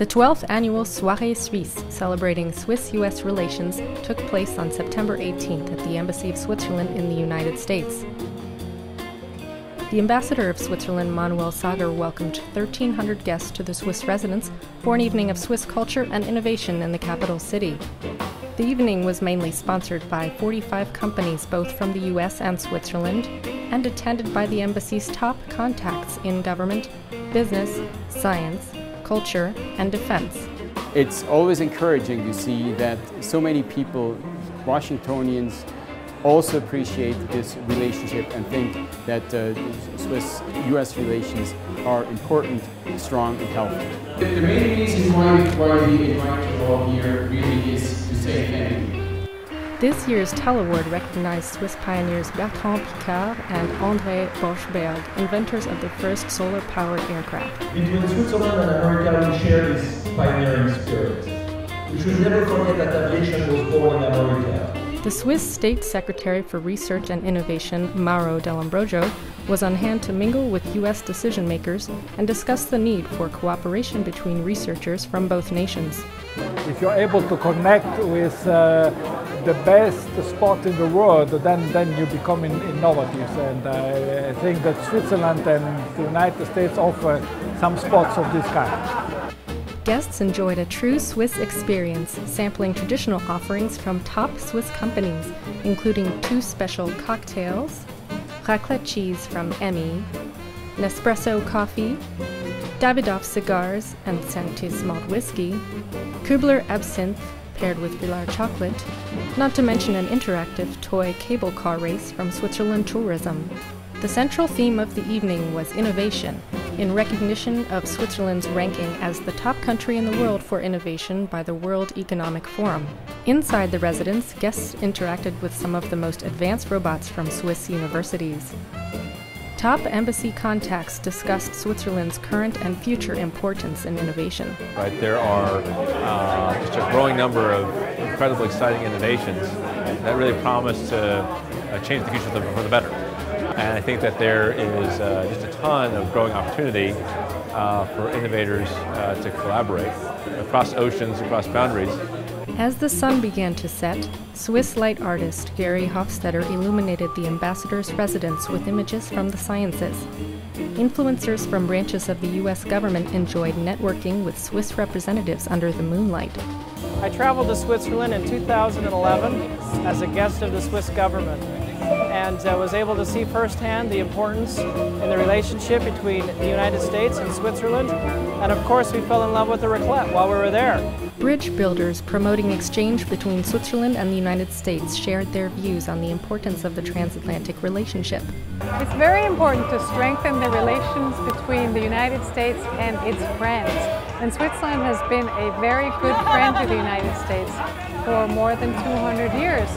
The 12th annual Soirée Suisse, celebrating Swiss-US relations, took place on September 18th at the Embassy of Switzerland in the United States. The ambassador of Switzerland, Manuel Sager, welcomed 1,300 guests to the Swiss residence for an evening of Swiss culture and innovation in the capital city. The evening was mainly sponsored by 45 companies, both from the US and Switzerland, and attended by the embassy's top contacts in government, business, science, culture and defense. It's always encouraging to see that so many people, Washingtonians, also appreciate this relationship and think that Swiss-US relations are important, strong and healthy. The main reason why we invited you all here really is to say thank you. This year's Tell Award recognized Swiss pioneers Bertrand Piccard and André Borschberg, inventors of the first solar-powered aircraft. Between Switzerland and America, we share this pioneering spirit. We should never forget that aviation was born in America. The Swiss State Secretary for Research and Innovation, Mauro Dell'Ambrogio, was on hand to mingle with U.S. decision-makers and discuss the need for cooperation between researchers from both nations. If you're able to connect with the best spot in the world, then you become innovative. And I think that Switzerland and the United States offer some spots of this kind. Guests enjoyed a true Swiss experience, sampling traditional offerings from top Swiss companies, including two special cocktails, raclette cheese from Emmi, Nespresso coffee, Davidoff cigars and Säntis Malt whiskey, Kübler absinthe, paired with Villars chocolate, not to mention an interactive toy cable car race from Switzerland Tourism. The central theme of the evening was innovation, in recognition of Switzerland's ranking as the top country in the world for innovation by the World Economic Forum. Inside the residence, guests interacted with some of the most advanced robots from Swiss universities. Top embassy contacts discussed Switzerland's current and future importance in innovation. Right, there are just a growing number of incredibly exciting innovations that really promise to change the future for the better. And I think that there is just a ton of growing opportunity for innovators to collaborate across oceans, across boundaries. As the sun began to set, Swiss light artist Gary Hofstetter illuminated the ambassador's residence with images from the sciences. Influencers from branches of the U.S. government enjoyed networking with Swiss representatives under the moonlight. I traveled to Switzerland in 2011 as a guest of the Swiss government and was able to see firsthand the importance and the relationship between the United States and Switzerland. And of course, we fell in love with the raclette while we were there. Bridge builders promoting exchange between Switzerland and the United States shared their views on the importance of the transatlantic relationship. It's very important to strengthen the relations between the United States and its friends. And Switzerland has been a very good friend to the United States for more than 200 years.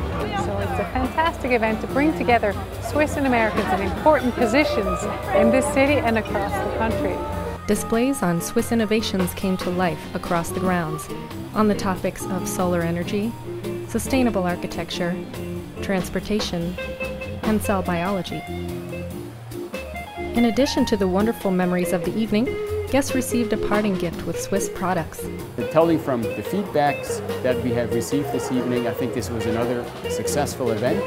So it's a fantastic event to bring together Swiss and Americans in important positions in this city and across the country. Displays on Swiss innovations came to life across the grounds on the topics of solar energy, sustainable architecture, transportation, and cell biology. In addition to the wonderful memories of the evening, guests received a parting gift with Swiss products. Telling from the feedbacks that we have received this evening, I think this was another successful event,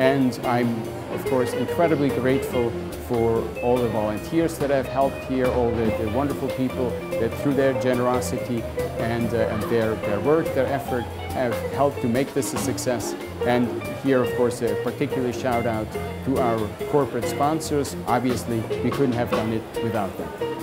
and I'm of course incredibly grateful for all the volunteers that have helped here, all the wonderful people that through their generosity and their work, their effort, have helped to make this a success. And here, of course, a particular shout out to our corporate sponsors. Obviously, we couldn't have done it without them.